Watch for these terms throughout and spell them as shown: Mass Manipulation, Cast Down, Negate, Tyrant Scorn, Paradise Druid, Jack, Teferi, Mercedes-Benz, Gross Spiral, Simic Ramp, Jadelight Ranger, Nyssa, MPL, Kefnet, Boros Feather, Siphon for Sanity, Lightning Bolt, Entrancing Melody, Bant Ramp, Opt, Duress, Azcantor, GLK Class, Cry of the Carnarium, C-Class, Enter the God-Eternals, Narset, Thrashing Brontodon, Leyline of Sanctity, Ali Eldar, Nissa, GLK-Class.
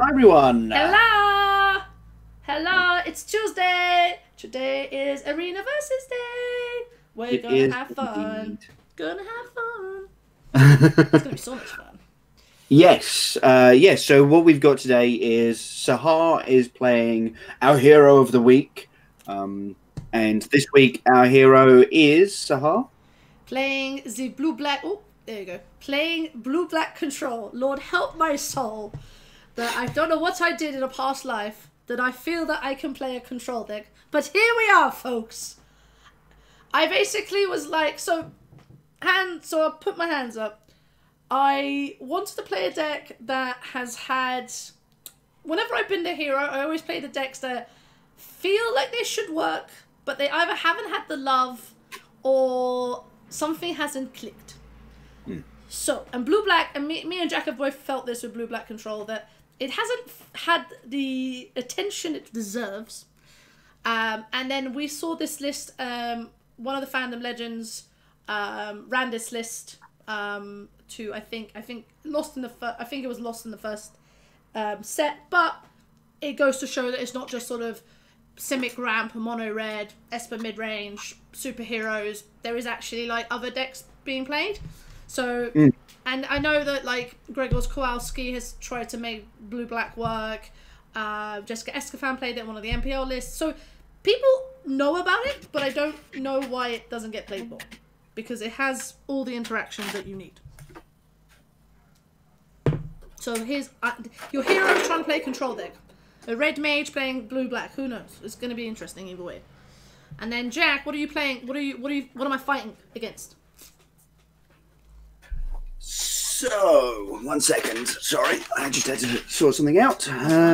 Hello, everyone. Hello. Hello. It's Tuesday. Today is Arena VS Day. We're going to have fun. Indeed. Gonna have fun. It's gonna be so much fun. Yes. Yes. So what we've got today is Shahar is playing our hero of the week, and this week our hero is Shahar playing the Blue Black. Oh. There you go. Playing Blue Black Control. Lord help my soul. That I don't know what I did in a past life that I feel that I can play a control deck. But here we are, folks. I basically was like, so I put my hands up. I wanted to play a deck that has had, whenever I've been the hero, I always play the decks that feel like they should work, but they either haven't had the love or something hasn't clicked. So, and Blue Black, and me and Jack have both felt this with Blue Black Control, that it hasn't had the attention it deserves. And then we saw this list, one of the fandom legends ran this list to, I think lost in the it was lost in the first set, but it goes to show that it's not just sort of Simic Ramp, Mono Red, Esper Midrange, Superheroes. There is actually like other decks being played. So, and I know that like Gregor Kowalski has tried to make Blue Black work. Jessica Estephan played it on one of the MPL lists. So people know about it, but I don't know why it doesn't get played more, because it has all the interactions that you need. So here's your hero is trying to play control deck, a red mage playing Blue Black. Who knows? It's going to be interesting either way. And then Jack, what are you playing? What am I fighting against? So, 1 second. Sorry, I just had to sort something out. What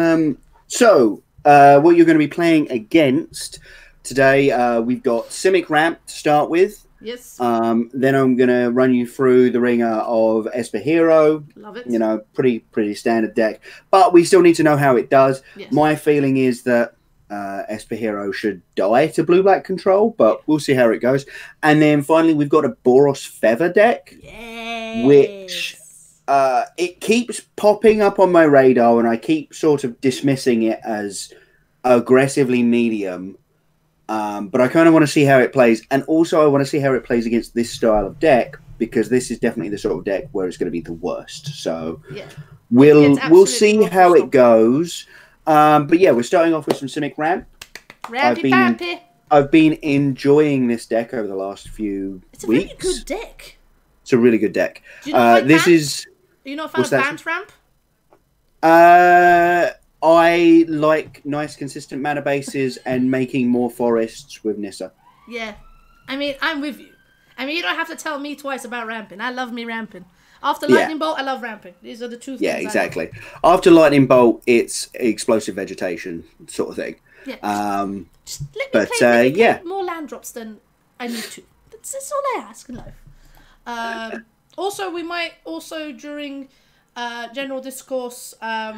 you're going to be playing against today, we've got Simic Ramp to start with. Yes. Then I'm going to run you through the ringer of Esper Hero. Love it. You know, pretty standard deck. But we still need to know how it does. Yes. My feeling is that Esper Hero should die to Blue Black Control, but we'll see how it goes. And then finally, we've got a Boros Feather deck. Yay. Which it keeps popping up on my radar, and I keep sort of dismissing it as aggressively medium. But I kind of want to see how it plays, and also I want to see how it plays against this style of deck, because this is definitely the sort of deck where it's going to be the worst. So yeah. we'll see how it goes. But yeah, we're starting off with some Simic Ramp. I've been enjoying this deck over the last few weeks. It's a really good deck. It's a really good deck. Do you not like this Bant? Are you not a fan of Bant Ramp? I like nice, consistent mana bases and making more forests with Nyssa. Yeah, I mean, I'm with you. I mean, you don't have to tell me twice about ramping. I love me ramping. After Lightning Bolt, I love ramping. These are the two things. Yeah, exactly. After Lightning Bolt, it's explosive vegetation sort of thing. Yeah. Just let me play more land drops than I need to. That's all I ask in life. Also, we might also, during general discourse... talk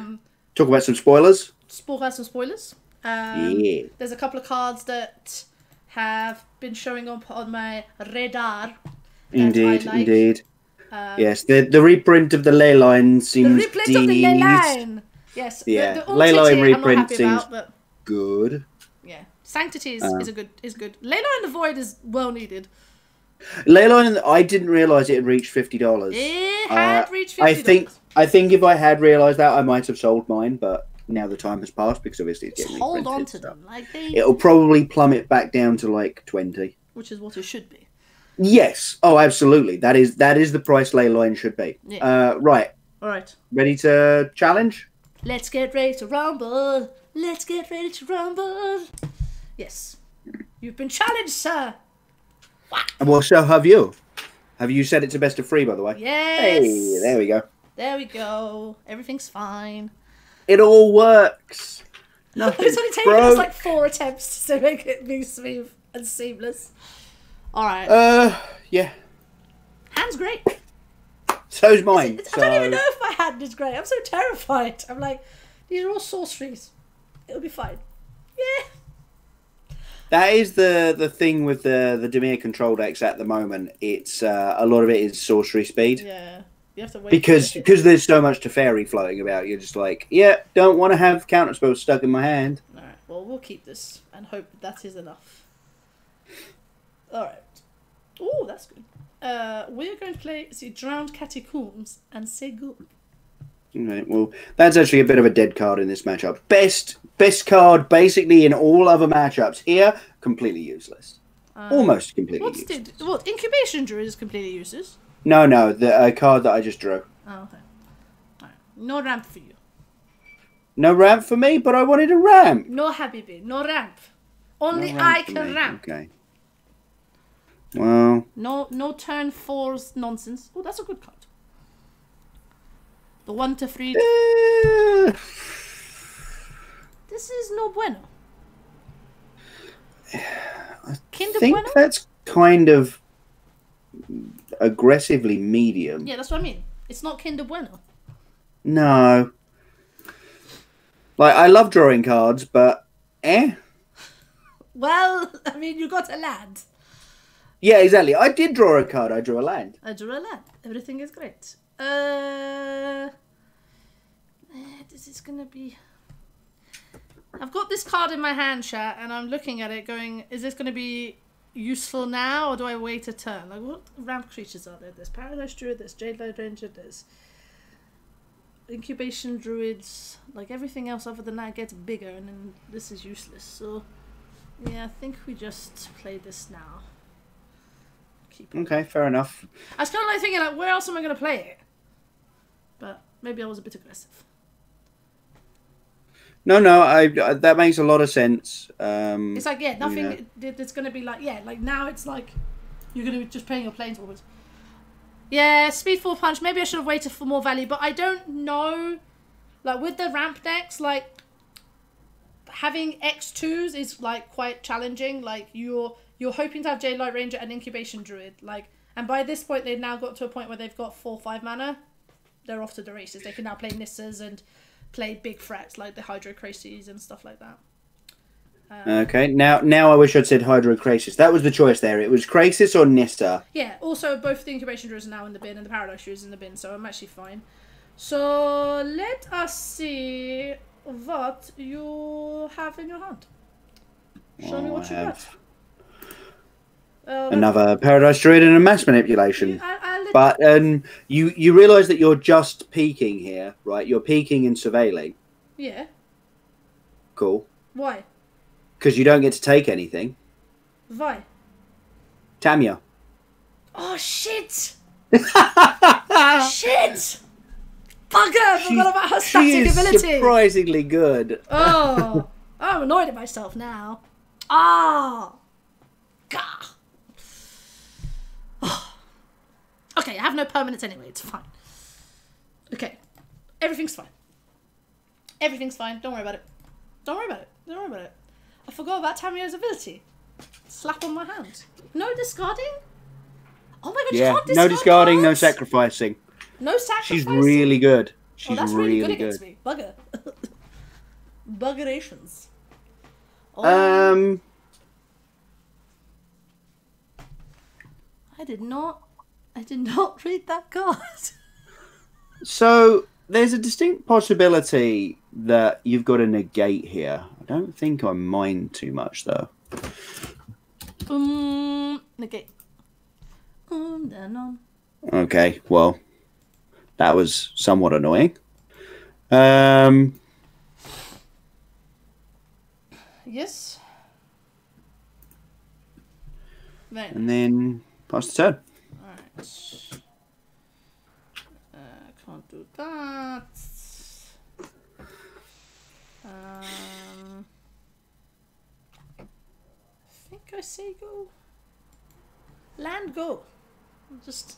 about some spoilers. Talk about some spoilers. Yeah. There's a couple of cards that have been showing up on my radar. Indeed, like. Indeed. Yes, the reprint of the Leyline seems the reprint of the Leyline. Yes, yeah. The Leyline reprint seems good. Yeah, Sanctity is good. Leyline the Void is well needed. Leyline, I didn't realise it had reached $50. It had reached $50. I think if I had realised that, I might have sold mine, but now the time has passed because obviously it's getting reprinted. Hold on to them, like they... It'll probably plummet back down to like 20, which is what it should be. Yes. Oh, absolutely. That is the price Leyline should be. Yeah. Right. All right. Ready to challenge? Let's get ready to rumble. Let's get ready to rumble. Yes. You've been challenged, sir. And well, so have you. Have you said it's a best of three, by the way? Yes. Hey, there we go. There we go. Everything's fine. It all works. It's only taken us like 4 attempts to make it be smooth and seamless. All right. Yeah. Hand's great. So's mine. I don't even know if my hand is great. I'm so terrified. I'm like, these are all sorceries. It'll be fine. Yeah. That is the thing with the Demir control decks at the moment. It's a lot of it is sorcery speed. Yeah. You have to wait because there's so much Teferi floating about. You're just like, yeah, don't want to have counter spells stuck in my hand. All right, well, we'll keep this and hope that is enough. All right. Oh, that's good. We're going to play the Drowned Catacombs and Segul. All right. Well, that's actually a bit of a dead card in this matchup. Best card basically in all other matchups. Here, completely useless. Almost completely. What Incubation Druid is completely useless. No, the card that I just drew. Oh, okay. Right. No ramp for you. No ramp for me, but I wanted a ramp. No happy bee, no ramp. Only no ramp I can ramp. Okay. Well. No turn fours nonsense. Oh, that's a good card. The 1/3. This is no bueno. I think that's kind of aggressively medium. Yeah, that's what I mean. It's not Kinder Bueno. No. Like, I love drawing cards, but eh. Well, I mean, you got a land. Yeah, exactly. I did draw a card. I drew a land. I drew a land. Everything is great. This is going to be... I've got this card in my hand, chat, and I'm looking at it going, is this going to be useful now, or do I wait a turn? Like, what ramp creatures are there? There's Paradise Druid, there's Jadelight Ranger, there's Incubation Druids. Like, everything else other than that gets bigger, and then this is useless. So, yeah, I think we just play this now. Okay, fair enough. I was kind of like thinking, like, where else am I going to play it? But maybe I was a bit aggressive. No, I that makes a lot of sense. It's like, yeah, nothing. You know. It's going to be like, yeah, like now it's like you're going to be just playing your planeswalkers. Yeah, speed 4 punch. Maybe I should have waited for more value, but I don't know. Like with the ramp decks, like having X2s is like quite challenging. Like you're hoping to have Jadelight Ranger and Incubation Druid. Like, and by this point, they've now got to a point where they've got 4/5 mana. They're off to the races. They can now play Nissas and play big threats like the Hydroid Krasis and stuff like that. Okay, now I wish I'd said Hydroid Krasis. That was the choice there. It was Krasis or Nyssa. Yeah, also both the Incubation Druids are now in the bin and the Paradise Druids in the bin, so I'm actually fine. So let us see what you have in your hand. Show me what you got. Another Paradise Druid and a Mass Manipulation. But you realise that you're just peeking here, right? You're peeking and surveilling. Yeah. Cool. Why? Because you don't get to take anything. Why? Tamiyo. Oh, shit! Shit! Bugger! I forgot about her static ability. She is surprisingly good. Oh. I'm annoyed at myself now. Ah. Oh. Gah. Okay, I have no permanents anyway, it's fine. Okay. Everything's fine. Everything's fine. Don't worry about it. Don't worry about it. Don't worry about it. I forgot about Tamiyo's ability. Slap on my hand. No discarding? Oh my god, yeah, you can't discard. No discarding, cards? No sacrificing. No sacrificing. She's really good. She's really good against me. Bugger. Buggerations. Oh. I did not read that card. So there's a distinct possibility that you've got a negate here. I don't think I mind too much though. Negate. Okay, well, that was somewhat annoying. Yes. Right. And then pass the turn. Can't do that. I think I say go. Land go. Just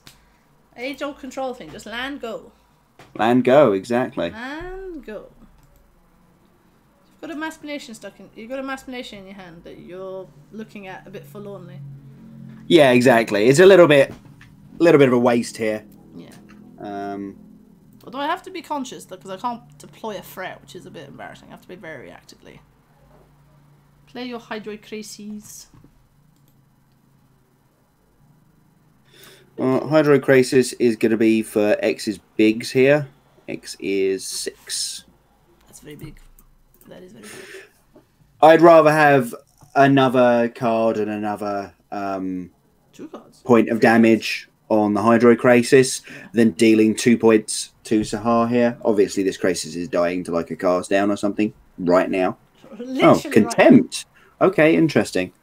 age-old control thing. Just land go. Land go, exactly. Land go. You've got a Mass Manipulation stuck in. You've got a Mass Manipulation in your hand that you're looking at a bit forlornly. Yeah, exactly. It's a little bit of a waste here. Yeah. Although I have to be conscious though, because I can't deploy a threat, which is a bit embarrassing. I have to be very reactively. Play your Hydroid Krasis. Hydroid Krasis is going to be for X's bigs here. X is 6. That's very big. That is very big. I'd rather have another card and another 2 cards. Point of damage on the Hydroid Krasis than dealing 2 points to Shahar here. Obviously, this Krasis is dying to like a cast down or something right now. Literally oh, Contempt. Right now. Okay, interesting.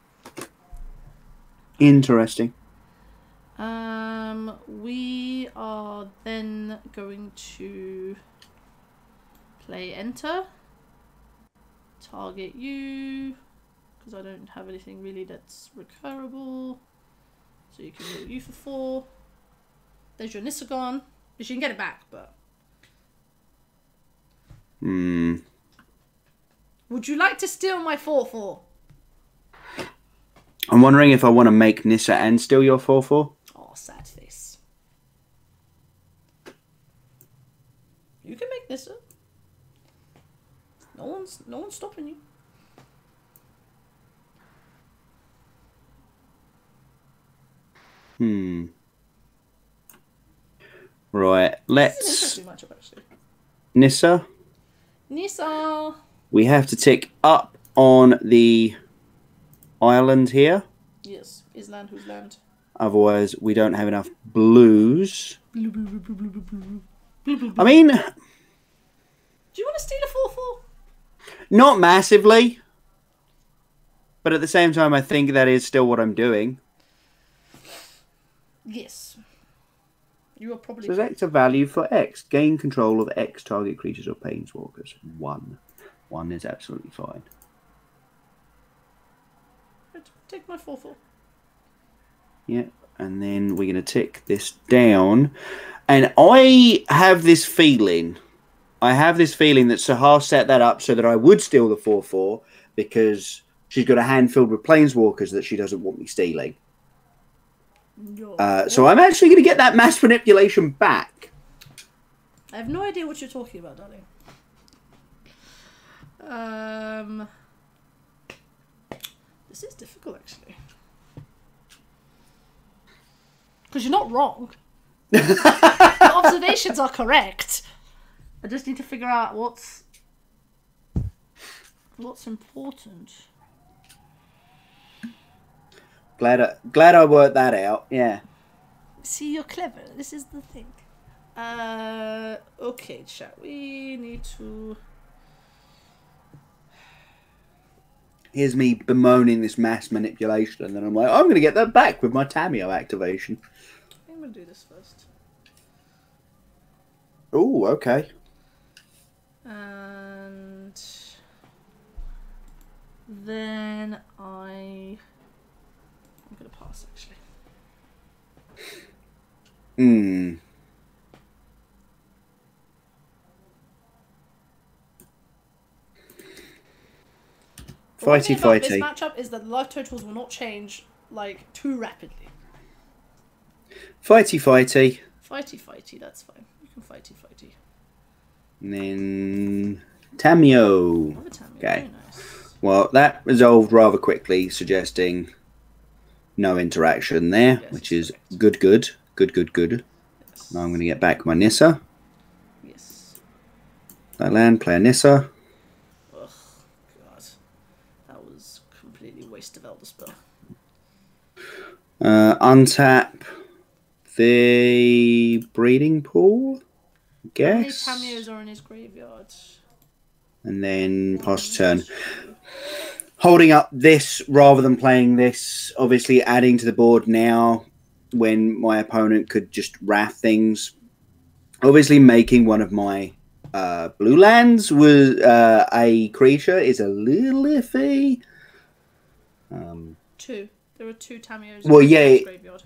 Interesting. We are then going to play Enter. Target you, because I don't have anything really that's recurable. So you can get you for 4. There's your Nyssa gone, which you can get it back, but... Hmm. Would you like to steal my 4/4? I'm wondering if I want to make Nyssa and steal your 4/4. Oh, sad face. You can make Nyssa. No one's stopping you. Hmm. Right, let's... Nyssa. Nyssa. We have to tick up on the island here. Yes, is land whose land. Otherwise, we don't have enough blues. Blue, blue, blue, blue, blue, blue, blue, blue. I mean... Do you want to steal a 4/4? Not massively. But at the same time, I think that is still what I'm doing. Yes. You are probably... Select a value for X. Gain control of X target creatures or planeswalkers. 1. 1 is absolutely fine. Take my 4/4. Yeah, and then we're going to tick this down. And I have this feeling. I have this feeling that Shahar set that up so that I would steal the 4/4 because she's got a hand filled with planeswalkers that she doesn't want me stealing. So I'm actually going to get that mass manipulation back. I have no idea what you're talking about, darling. This is difficult, actually. Because you're not wrong. Your observations are correct. I just need to figure out what's important. Glad I worked that out. Yeah. See, you're clever. This is the thing. Okay, chat. We need to. Here's me bemoaning this mass manipulation, and then I'm like, I'm going to get that back with my Tamiyo activation. I'm going to do this first. Oh, okay. And then I'm going to pass, actually. Hmm. Fighty. This matchup is that the life totals will not change like too rapidly. Fighty. Fighty. That's fine. You can fighty. And then Tamiyo. Okay. Nice. Well, that resolved rather quickly, suggesting no interaction there, yes, which is correct. Good. Yes. Now I'm going to get back my Nyssa. Yes. I land. Play a Nyssa. Develop the spell. Untap the breeding pool, I guess. How many Tamiyo's are in his graveyard? And then pass turn. Holding up this rather than playing this, obviously adding to the board now when my opponent could just wrath things. Obviously making one of my blue lands with a creature is a little iffy. 2. There are 2 Tamiyos in my graveyard.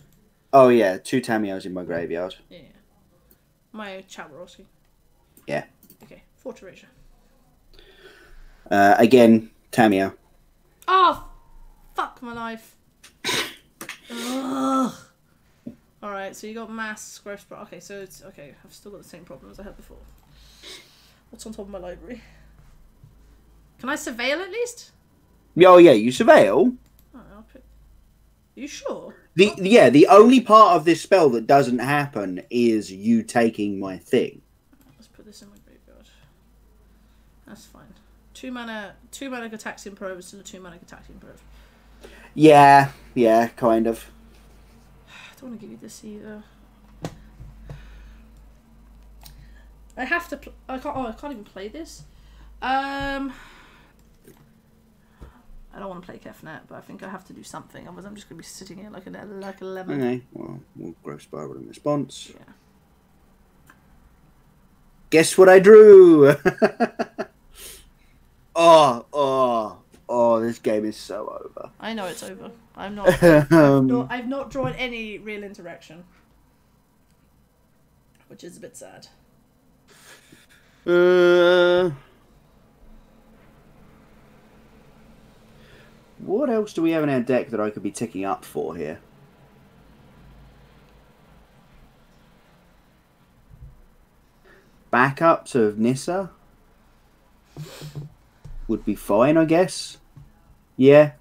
Oh yeah, 2 Tamiyos in my graveyard. Yeah. My Chawarowski. Yeah. Okay, 4 Thrasher. Again, Tamiyo. Oh, fuck my life. Ugh. All right, so you got mass gross. Okay, so it's okay. I've still got the same problem as I had before. What's on top of my library? Can I surveil at least? Oh yeah, you surveil. Oh, I'll pick. Are you sure? The only part of this spell that doesn't happen is you taking my thing. Let's put this in my graveyard. That's fine. 2 mana attacks improv instead of 2 mana attacks improv. Yeah, yeah, kind of. I don't want to give you this either. I have to. I can't even play this. I don't want to play Kefnet, but I think I have to do something. Otherwise, I'm just going to be sitting here like a lemon. Okay, well, we'll Gross Spiral in response. Yeah. Guess what I drew? Oh, this game is so over. I know it's over. I'm not. I've not drawn any real interaction, which is a bit sad. What else do we have in our deck that I could be ticking up for here? Backups of Nyssa would be fine, I guess. Yeah.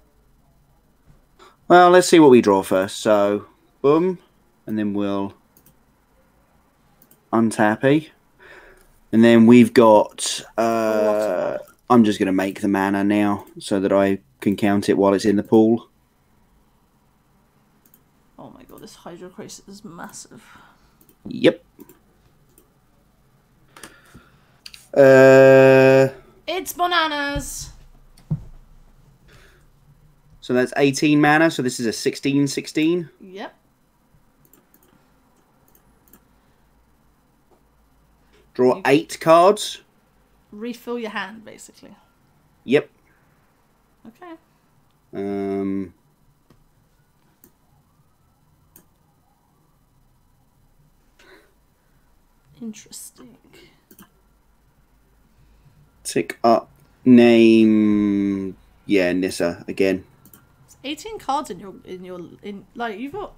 Well, let's see what we draw first. So, boom, and then we'll untappy. And then we've got... I'm just going to make the mana now so that I can count it while it's in the pool. Oh my god, this Hydroid Krasis is massive. Yep. It's bananas! So that's 18 mana, so this is a 16-16? Yep. Draw 8 cards. Refill your hand, basically. Yep. Okay. Interesting. Tick up name. Yeah, Nyssa again. It's 18 cards in your like you've got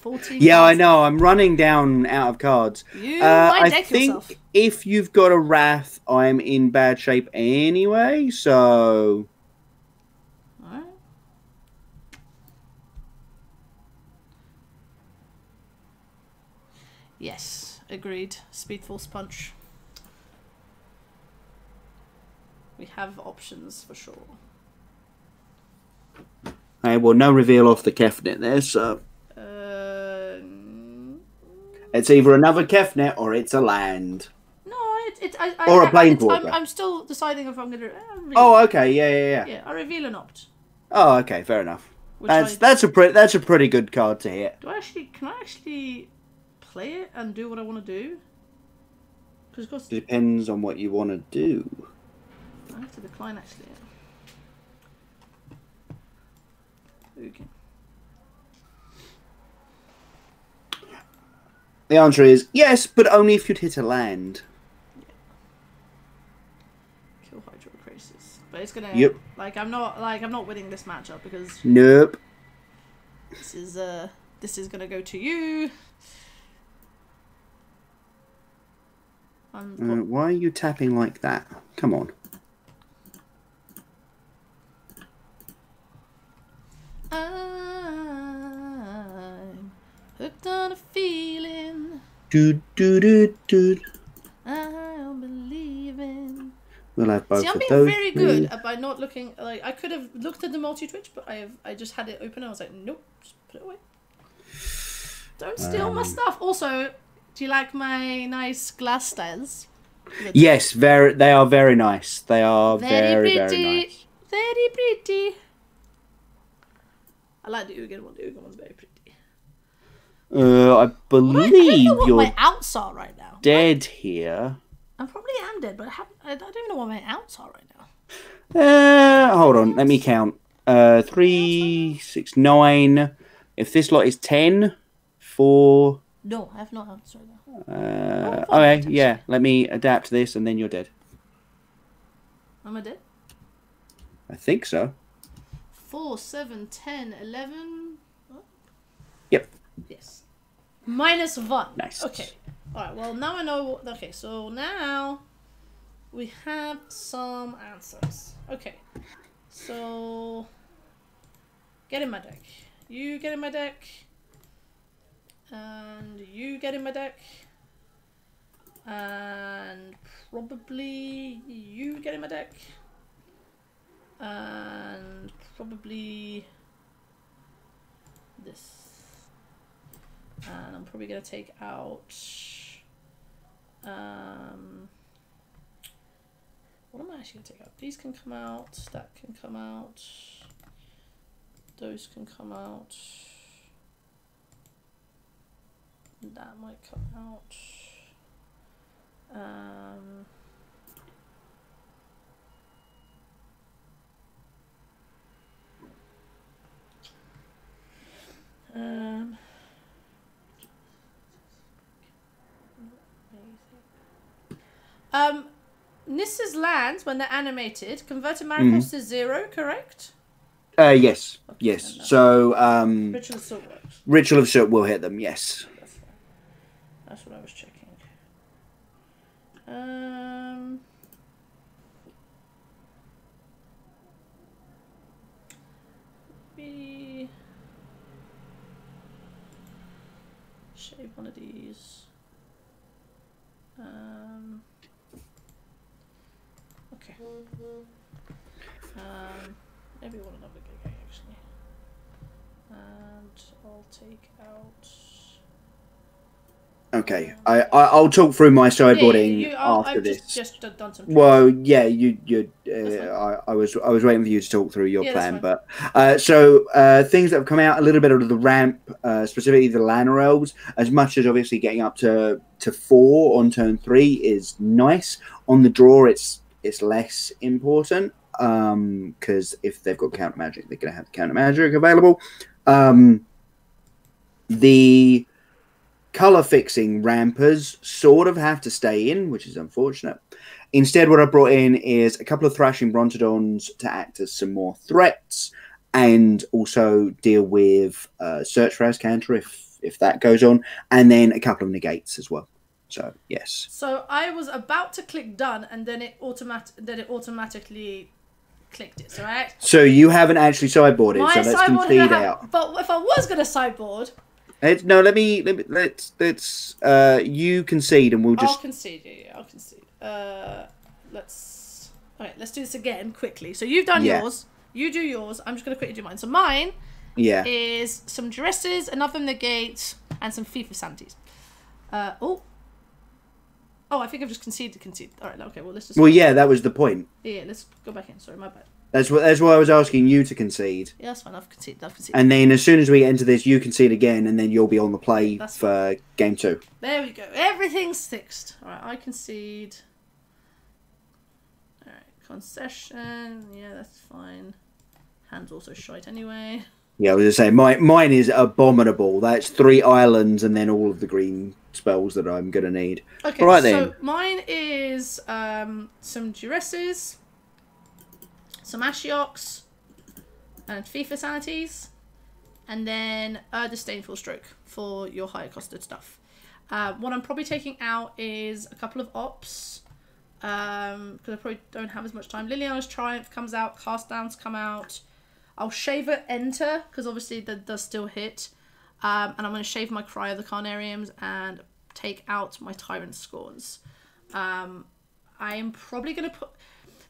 14. Yeah, cards. I know. I'm running down out of cards. You might deck yourself. If you've got a Wrath, I'm in bad shape anyway, so. Alright. Yes, agreed. Speed Force Punch. We have options for sure. Hey, well, no reveal off the Kefnet there, so. It's either another Kefnet or it's a land. No, or a Planeswalker. I'm still deciding if I'm going to. Oh, okay, yeah. Yeah, I reveal an opt. Oh, okay, fair enough. That's a pretty good card to hit. Can I actually play it and do what I want to do? Because it depends on what you want to do. I have to decline actually. Okay. The answer is yes, but only if you'd hit a land. Yeah. Kill Hydroid Krasis. But it's gonna yep. I'm not winning this matchup because nope. This is gonna go to you. Why are you tapping like that? Come on. I'm hooked on a feeling. I'm believing. We'll have both. See, I'm being those, very good at by not looking. Like I could have looked at the multi-twitch, but I just had it open. And I was like, nope, just put it away. Don't steal my stuff. Also, do you like my nice glass styles? Yes, very. They are very nice. They are very, very nice. Very pretty. I like the Ugin one. The Ugin one's very pretty. I believe you're my outs are right now. Dead here. I probably am dead, but I don't even know what my outs are right now. Hold on. Let me count. 3, 6, 9. If this lot is 10, 4. No, I have not outs right now. Okay, yeah. Let me adapt this, and then you're dead. Am I dead? I think so. 4, 7, 10, 11. What? Yep. Yes. -1. Nice. Okay. All right. Well, now I know. Okay. So now we have some answers. Okay. So get in my deck. You get in my deck. And you get in my deck. And probably you get in my deck. And probably this. And I'm probably going to take out... what am I actually going to take out? These can come out. That can come out. Those can come out. That might come out. Nyssa's lands, when they're animated, convert a mana cost to 0, correct? Yes, okay, yes. So, Ritual of Soot works. Ritual of Soot will hit them, yes. That's what I was checking. Maybe shave one of these. Okay. Maybe one another gig actually. And I'll take out. Okay, I'll talk through my sideboarding after this. Just done some tricks. Well, yeah, I was waiting for you to talk through your plan, but so things that have come out a little bit of the ramp, specifically the Lanner Elves, as much as obviously getting up to 4 on turn 3 is nice. On the draw, it's less important because if they've got counter magic, they're going to have counter magic available. The color fixing rampers sort of have to stay in, which is unfortunate. Instead, what I brought in is a couple of Thrashing Brontodons to act as some more threats and also deal with Search for Azcantor if that goes on, and then a couple of negates as well. So yes. So I was about to click done, and then it automatically clicked it. So right. So you haven't actually sideboarded. My so that's complete out. But if I was going to sideboard. No, let's you concede and we'll just... I'll concede, yeah, I'll concede. Let's do this again quickly. So you've done yours, you do yours, I'm just going to quickly do mine. So mine is some Duresses, another Negate, and some Thief of Sanities. Oh, I think I've just conceded. All right, okay, well, let's just... Well, yeah, that was the point. Yeah, let's go back in, sorry, my bad. That's why I was asking you to concede. Yeah, that's fine. I've conceded. And then as soon as we enter this, you concede again, and then you'll be on the play for game 2. There we go. Everything's fixed. All right, I concede. All right, concession. Yeah, that's fine. Hand's also shite anyway. Yeah, I was just saying, mine is abominable. That's 3 islands and then all of the green spells that I'm going to need. Okay, all right, so then. Mine is some Duresses, some Ashioks, and FIFA Sanities, and then Disdainful Stroke for your higher costed stuff. What I'm probably taking out is a couple of Ops, because I probably don't have as much time. Liliana's Triumph comes out, Cast Down's come out. I'll shave it Enter, because obviously that does still hit. And I'm going to shave my Cry of the Carnariums and take out my Tyrant Scorns. I'm probably going to put...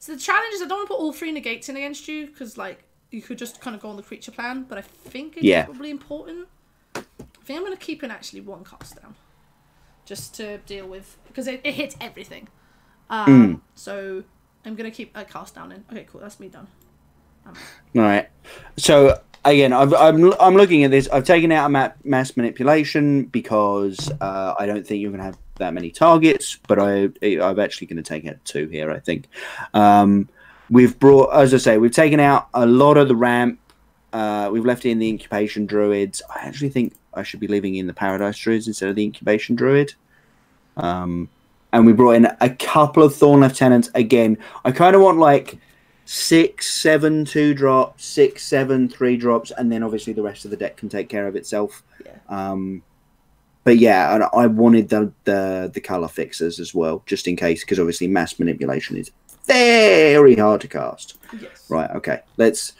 So the challenge is I don't want to put all 3 negates in against you, because like you could just kind of go on the creature plan, but I think it's probably important. I think I'm going to keep in actually one Cast Down just to deal with, because it hits everything. So I'm going to keep a Cast Down in. Okay, cool. That's me done. All right. So again, I'm looking at this. I've taken out a mass manipulation because I don't think you're going to have that many targets, but I'm actually going to take out 2 here, I think. We've brought, as I say, we've taken out a lot of the ramp. We've left in the Incubation Druids. I actually think I should be leaving in the Paradise Druids instead of the Incubation Druid. And we brought in a couple of Thorn Lieutenants. Again, I kind of want like 6, 7 2-drops, 6, 7 3-drops, and then obviously the rest of the deck can take care of itself. But yeah, and I wanted the color fixers as well, just in case, because obviously mass manipulation is very hard to cast. Yes. Right. Okay. Let's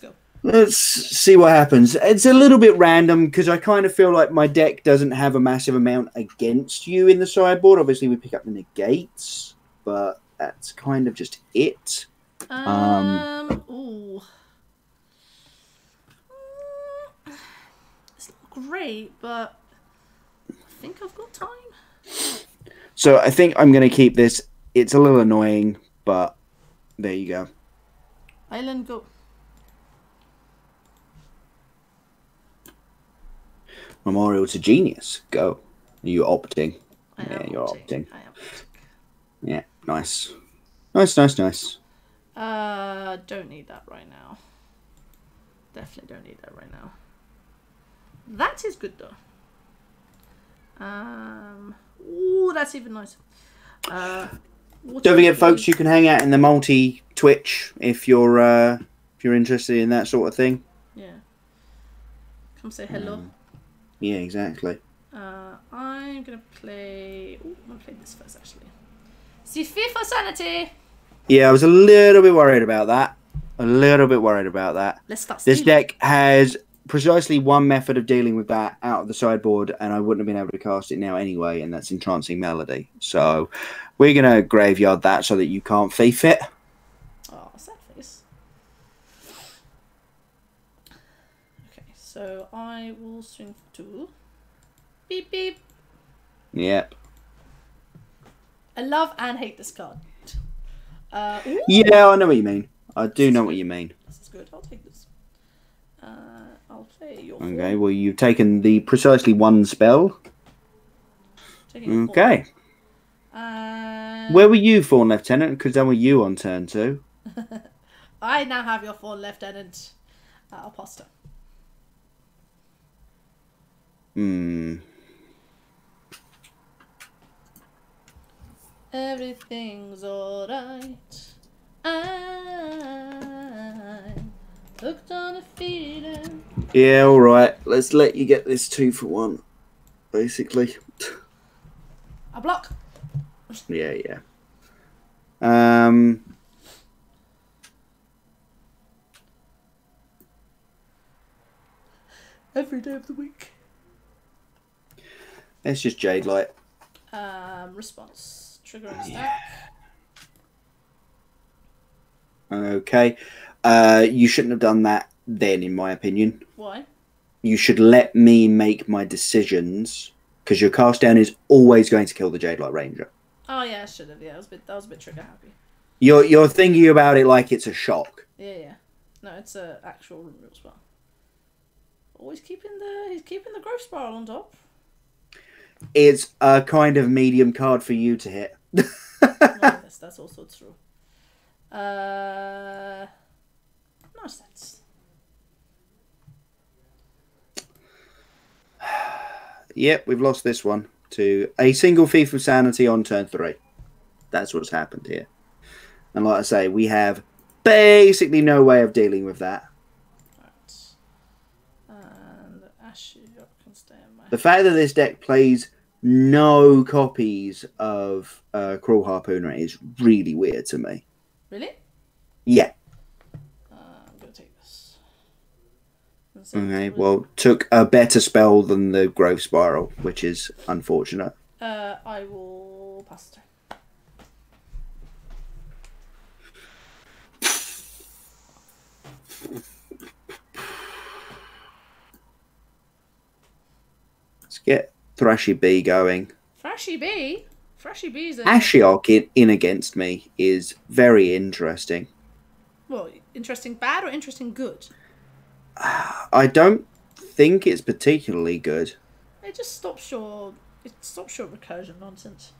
go. Let's see what happens. It's a little bit random because I kind of feel like my deck doesn't have a massive amount against you in the sideboard. Obviously, we pick up the negates, but that's kind of just it. Ooh. It's not great, but I think I've got time. So I think I'm going to keep this. It's a little annoying, but there you go. Island, go. Memorial to Genius. Go. You opting. Yeah, you're opting. I am. Yeah, nice. Nice, nice, nice. Don't need that right now. Definitely don't need that right now. That is good though. Ooh, that's even nicer. Don't forget, folks, you can hang out in the multi Twitch if you're interested in that sort of thing. Yeah. Come say hello. Yeah, exactly. I'm going to play... Ooh, I'm going to play this first, actually. Siphon for Sanity! Yeah, I was a little bit worried about that. A little bit worried about that. Let's start stealing. This deck has precisely one method of dealing with that out of the sideboard, and I wouldn't have been able to cast it now anyway, and that's Entrancing Melody. So we're going to graveyard that so that you can't thief it. Oh, sad face. Okay, so I will swing for two. Beep, beep. Yep. I love and hate this card. Yeah, I know what you mean. I do know what you mean. This is good. I'll take this. I'll play your four. Okay, well, you've taken the precisely one spell. Okay. Where were you, Thorn Lieutenant? Because then were you on turn two. I now have your Thorn Lieutenant. I'll pass turn. Hmm. Everything's alright. I looked on a feeling. Yeah, alright. Let's let you get this 2 for 1, basically. I block. Yeah, yeah. Every day of the week. It's just Jadelight. Response. Yeah. Okay. You shouldn't have done that then, in my opinion. Why? You should let me make my decisions, because your cast down is always going to kill the Jadelight Ranger. Oh yeah, I should have. Yeah, I was a bit trigger happy. You're thinking about it like it's a shock. Yeah, yeah. No, it's a actual removal spell. Always he's keeping the Gross Spiral on top. It's a kind of medium card for you to hit. That's also true. Narset. Yep, we've lost this one to a single Thief of Sanity on turn 3. That's what's happened here. And like I say, we have basically no way of dealing with that. Right. And Ashiok can stay in my... The fact that this deck plays no copies of Cruel Harpooner is really weird to me. Really? Yeah. I'm going to take this. Okay, well, took a better spell than the Grove Spiral, which is unfortunate. I will pass it. Let's get Thrashy B going. Thrashy B? Thrashy B's in. Ashiok in against me is very interesting. Well, interesting bad or interesting good? I don't think it's particularly good. It just stops your recursion nonsense.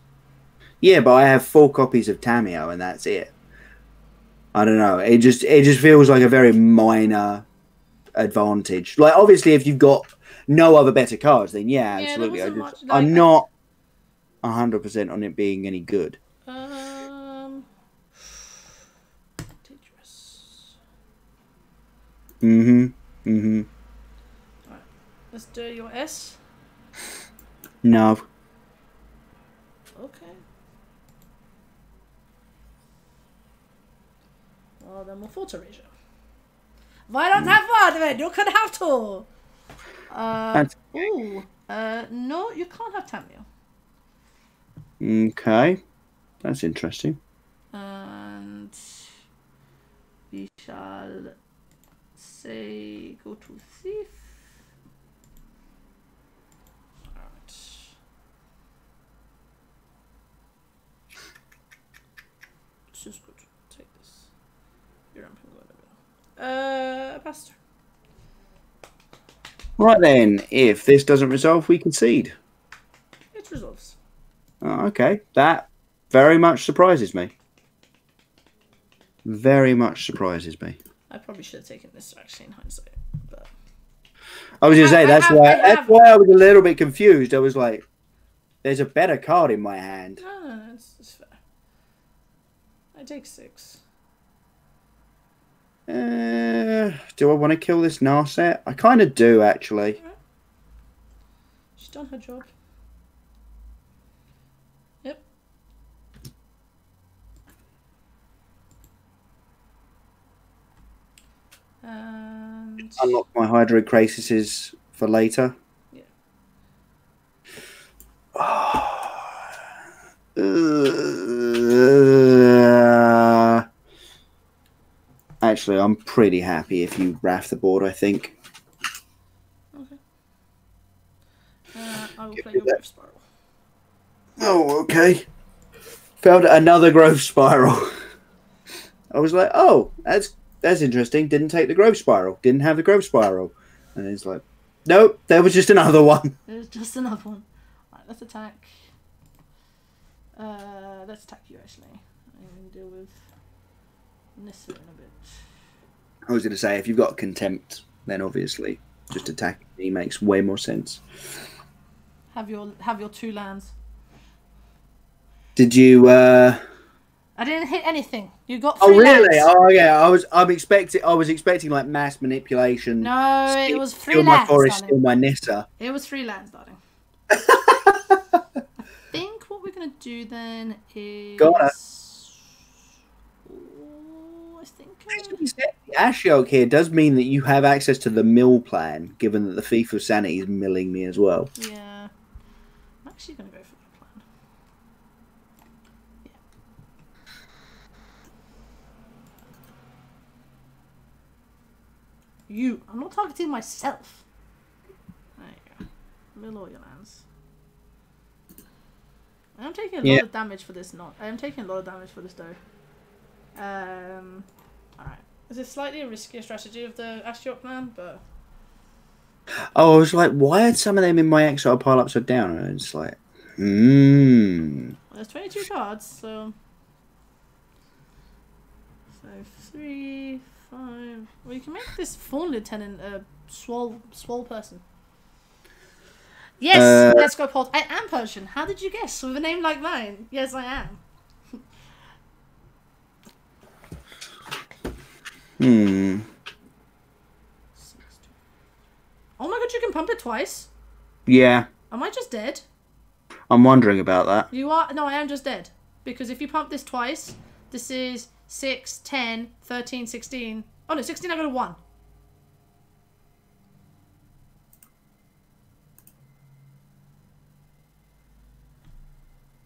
Yeah, but I have 4 copies of Tamiyo and that's it. I don't know. It just feels like a very minor advantage. Like obviously if you've got no other better cards, then yeah, absolutely. Yeah, I'm not 100% on it being any good. Dangerous. Right. Let's do your S. No. Okay. Well, then we'll Force Erasure. Why not have one then? You can have two. No, you can't have Tamiyo. Okay. That's interesting. And we shall say go to Thief. All right. Let's just go to take this. You're ramping a little bit. Pastor. Right then, if this doesn't resolve, we concede. It resolves. Oh, okay. That very much surprises me. Very much surprises me. I probably should have taken this actually in hindsight. But... I was going to say, that's why I was a little bit confused. I was like, there's a better card in my hand. No, it's fair. I take 6. Do I want to kill this Narset? I kind of do, actually. Right. She's done her job. And... unlock my Hydroid Krasis for later. Yeah. Actually, I'm pretty happy if you raff the board, I think. Okay. I will play your Growth Spiral. Oh, okay. Found another Growth Spiral. I was like, oh, that's interesting. Didn't take the Growth Spiral. Didn't have the Growth Spiral. And it's like, nope, there was just another one. There's just another one. Right, let's attack. Let's attack you, actually. I'm going to deal with Nyssa in a bit. I was going to say, if you've got Contempt, then obviously just attacking me makes way more sense. Have your 2 lands. Did you... I didn't hit anything. You got 3 lands. Oh yeah, I was expecting like Mass Manipulation. No, it was 3 lands. Steal my forest, steal my Nyssa. It was 3 lands, darling. I think what we're gonna do then is Ashiok here does mean that you have access to the mill plan, given that the Thief of Sanity is milling me as well. Yeah. I'm actually gonna go for you. I'm not targeting myself. There you go. Mill all your lands. I'm taking a lot of damage for this knot. I'm taking a lot of damage for this dough. Alright. Is it slightly a riskier strategy of the Ashiok plan, but... Oh, I was like, why had some of them in my exile pile upside down? And it's like, well, there's 22 cards, so 3... Well, you can make this Thorn Lieutenant a swole person. Yes, let's go Pod. I am Persian. How did you guess? With a name like mine. Yes, I am. Oh my god, you can pump it twice? Yeah. Am I just dead? I'm wondering about that. You are? No, I am just dead. Because if you pump this twice, this is... 6, 10, 13, 16. Oh no, 16 I got a 1.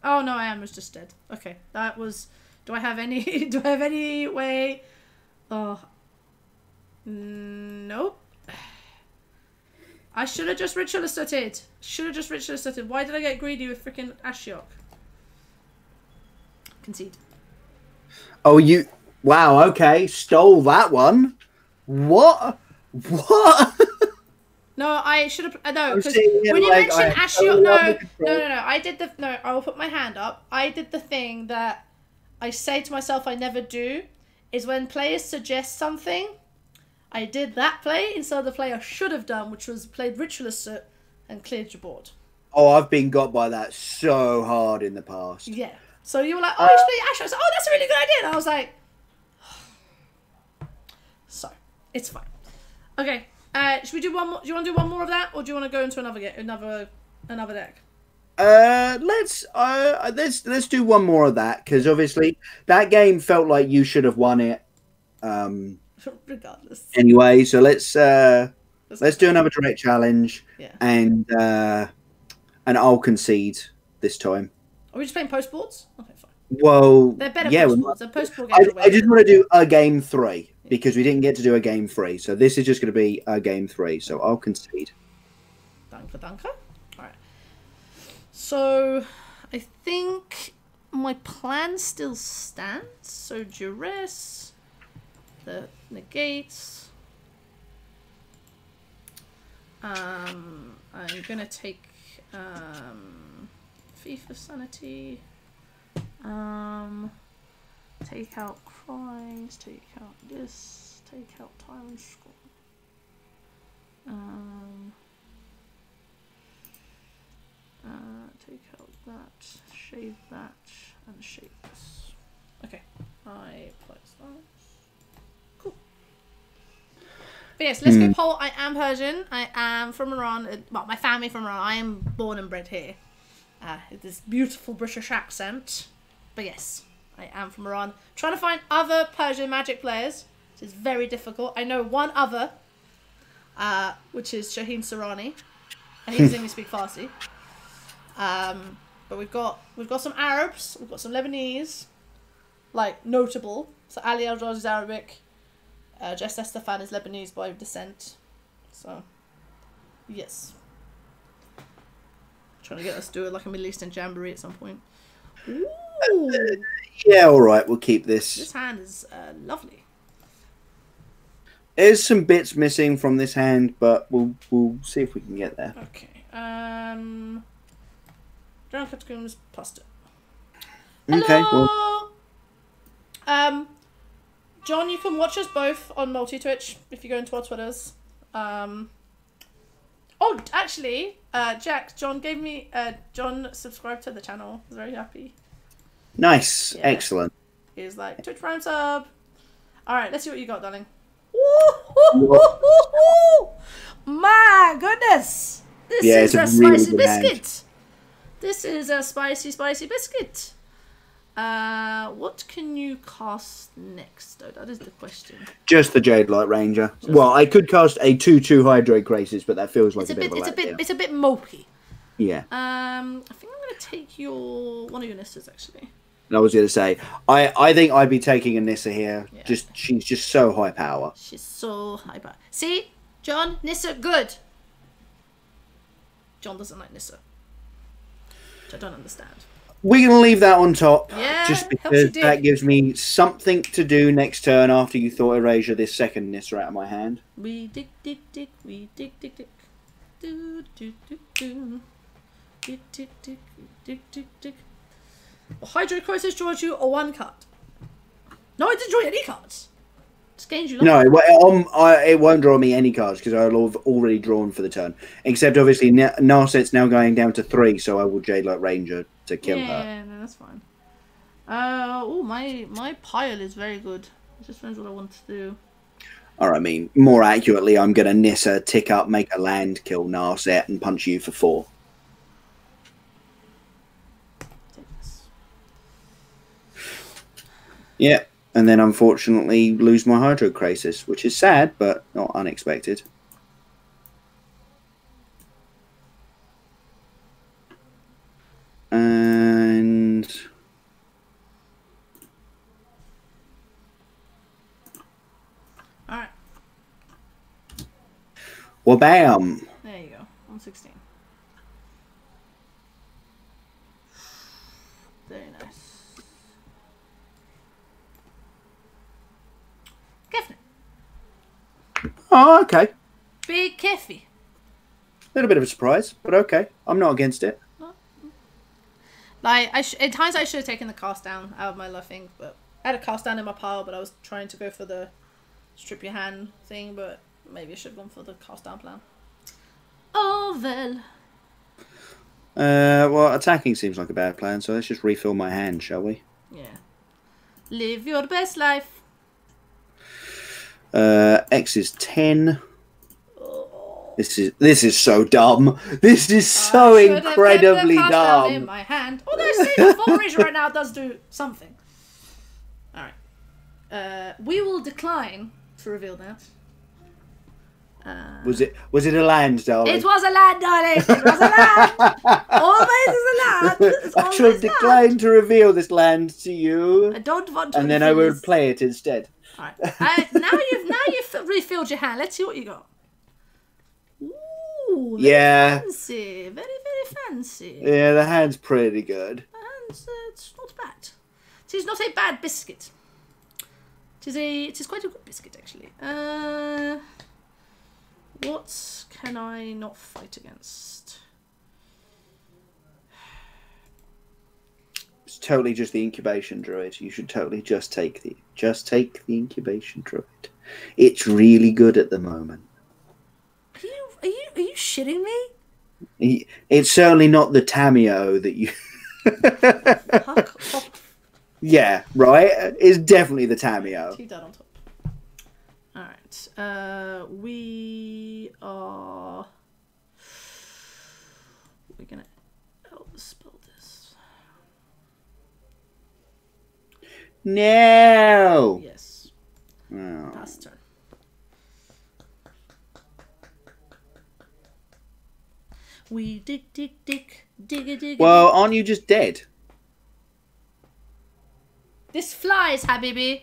Oh no, I am just dead. Okay, that was... Do I have any way... Oh. Nope. I should have just Ritual of Soot. Why did I get greedy with freaking Ashiok? Concede. Oh, you... Wow, okay. Stole that one. What? No, I should have... No, because when you mentioned Ashiok... No. No, I will put my hand up. I did the thing that I say to myself I never do, is when players suggest something, I did that play instead of the play I should have done, which was played Ritual of Soot and cleared your board. Oh, I've been got by that so hard in the past. Yeah. So you were like, oh, Ashiok. I was like, oh, that's a really good idea. And I was like, oh. So it's fine. Okay, should we do one more? Do you want to do one more of that, or do you want to go into another deck? Let's do one more of that, because obviously that game felt like you should have won it. regardless. Anyway, so let's do another direct challenge. Yeah. And I'll concede this time. Are we just playing post boards? Okay, fine. Well, they're better post boards. They're post board games. I just want to do a game three because we didn't get to do a game three. So this is just going to be a game three. So I'll concede. Dunker. All right. So I think my plan still stands. So Duress, the Negates. I'm going to take Thief for Sanity. Take out Crimes, take out this, take out Tyrant Scorn. Take out that, shave that, and shave this. Okay, I place that. Cool. But yes, let's go poll. I am Persian. I am from Iran. Well, my family from Iran. I am born and bred here. This beautiful British accent. But yes, I am from Iran. Trying to find other Persian Magic players, which is very difficult. I know one other, which is Shaheen Sarani, and he doesn't even speak Farsi. But we've got some Arabs, we've got some Lebanese, like notable. So Ali Eldar is Arabic, Jessica Estephan is Lebanese by descent. So yes. Trying to get us to do it like a Middle Eastern jamboree at some point. Ooh. Yeah, all right, we'll keep this. This hand is lovely. There's some bits missing from this hand, but we'll see if we can get there. Okay. Drowned Catacombs plus 2. Hello. Okay. Well. John, you can watch us both on multi Twitch if you go into our Twitters. Oh, actually, Jack, John gave me, John subscribed to the channel. I was very happy. Nice. Yeah. Excellent. He was like, Twitch Prime sub. All right, let's see what you got, darling. Ooh. My goodness. This is a spicy biscuit. Hand. This is a spicy, spicy biscuit. What can you cast next, though? That is the question. Just the Jadelight Ranger. Just well, I could cast a 2/2 Hydroid Krasis, but that feels like it's a bit mopey. Yeah. I think I'm going to take one of your Nissas, actually. I was going to say, I think I'd be taking a Nyssa here. Yeah. She's just so high power. She's so high power. See, John, Nyssa, good. John doesn't like Nyssa, which I don't understand. We're going to leave that on top, yeah, just because that gives me something to do next turn after you Thought Erasure this second Nyssa out of my hand. We dig, dig, dig, we dig, dig, dig. Do, do, do, do. Dig, dig, dig, dig, dig, dig. Well, Hydroid Krasis draws you a 1 card. No, it didn't draw you any cards. It's gained you life. No, it won't draw me any cards because I'll have already drawn for the turn. Except, obviously, Narset's now going down to 3, so I will Jadelight Ranger to kill her. Yeah, no, that's fine. Oh, my pile is very good. It just depends what I want to do. Or, I mean, more accurately, I'm going to Nyssa, tick up, make a land, kill Narset, and punch you for 4. Take this. Yeah, and then unfortunately lose my Hydroid Krasis, which is sad, but not unexpected. And all right. Well, bam. There you go. 116. Very nice. Kefnet. Oh, okay. Big Keffy. A little bit of a surprise, but okay. I'm not against it. Like, at times I should have taken the cast down out of my love thing, but I had a cast down in my pile, but I was trying to go for the strip your hand thing, but maybe I should have gone for the cast down plan. Oh, well. Well, attacking seems like a bad plan, so let's just refill my hand, shall we? Yeah. Live your best life. X is 10. This is so dumb. This is so incredibly dumb. In my hand. Although see, the Thorn Erasure right now does do something. All right. We will decline to reveal that. Was it a land, darling? It was a land, darling. It was a land. Always is a land. It's I shall decline to reveal this land to you. I don't want to. And then I will play it instead. All right. Now you've refilled your hand. Let's see what you got. Ooh, yeah. Fancy. Very, very fancy. Yeah, the hand's pretty good. The hand's it's not bad. It is not a bad biscuit. It is quite a good biscuit actually. What can I not fight against? It's totally just the Incubation Druid. You should totally just take the Incubation Druid. It's really good at the moment. Are you shitting me? It's certainly not the Tamiyo that you. Huck, off. Yeah, right. It's definitely the Tamiyo. Two dead on top. Alright, we're gonna outspell this. No. Yes. No. Pass turn. We dig. Well, aren't you just dead? This flies, Habibi.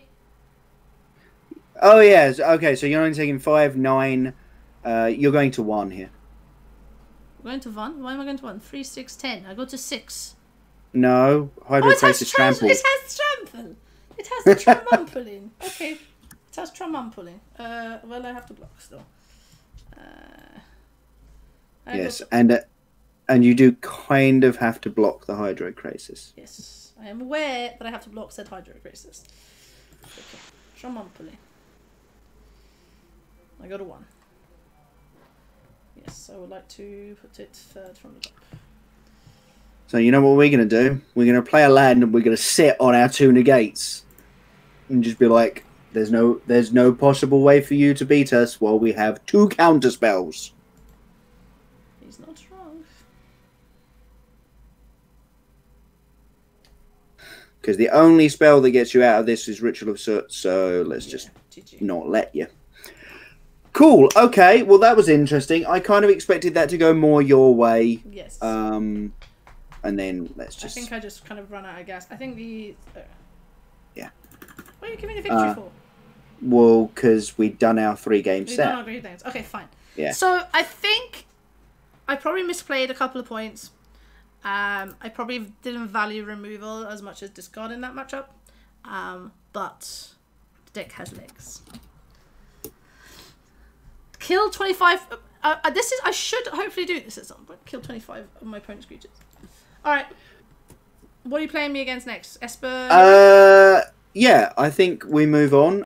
Oh yes, okay, so you're only taking 5, 9, you're going to 1 here. Going to 1? Why am I going to 1? 3, 6, 10. I go to 6. No, Hydroid Krasis trample. It has trample. It has the tramumpuling. Okay. It has tramumpuling. Well, I have to block still. Yes, and you do kind of have to block the Hydroid Krasis. Yes. I am aware that I have to block said Hydroid Krasis. Okay. Tramumpuling. I go to 1. Yes, I would like to put it third from the top. So you know what we're going to do? We're going to play a land and we're going to sit on our 2 negates. And just be like, there's no possible way for you to beat us while we have 2 counter spells. He's not wrong. Because the only spell that gets you out of this is Ritual of Soot, so let's just GG. Not let you. Cool. Okay. Well, that was interesting. I kind of expected that to go more your way. Yes. And then let's just. I think I just kind of run out of gas. I think the. Yeah. What are you giving the victory for? Well, because we've done our 3-game set. We've done our 3 games. Okay, fine. Yeah. So I think I probably misplayed a couple of points. I probably didn't value removal as much as discard in that matchup. But the deck has legs. Kill 25. This is. I should hopefully do this at some point. Kill 25 of my opponent's creatures. All right. What are you playing me against next, Esper? Yeah, I think we move on.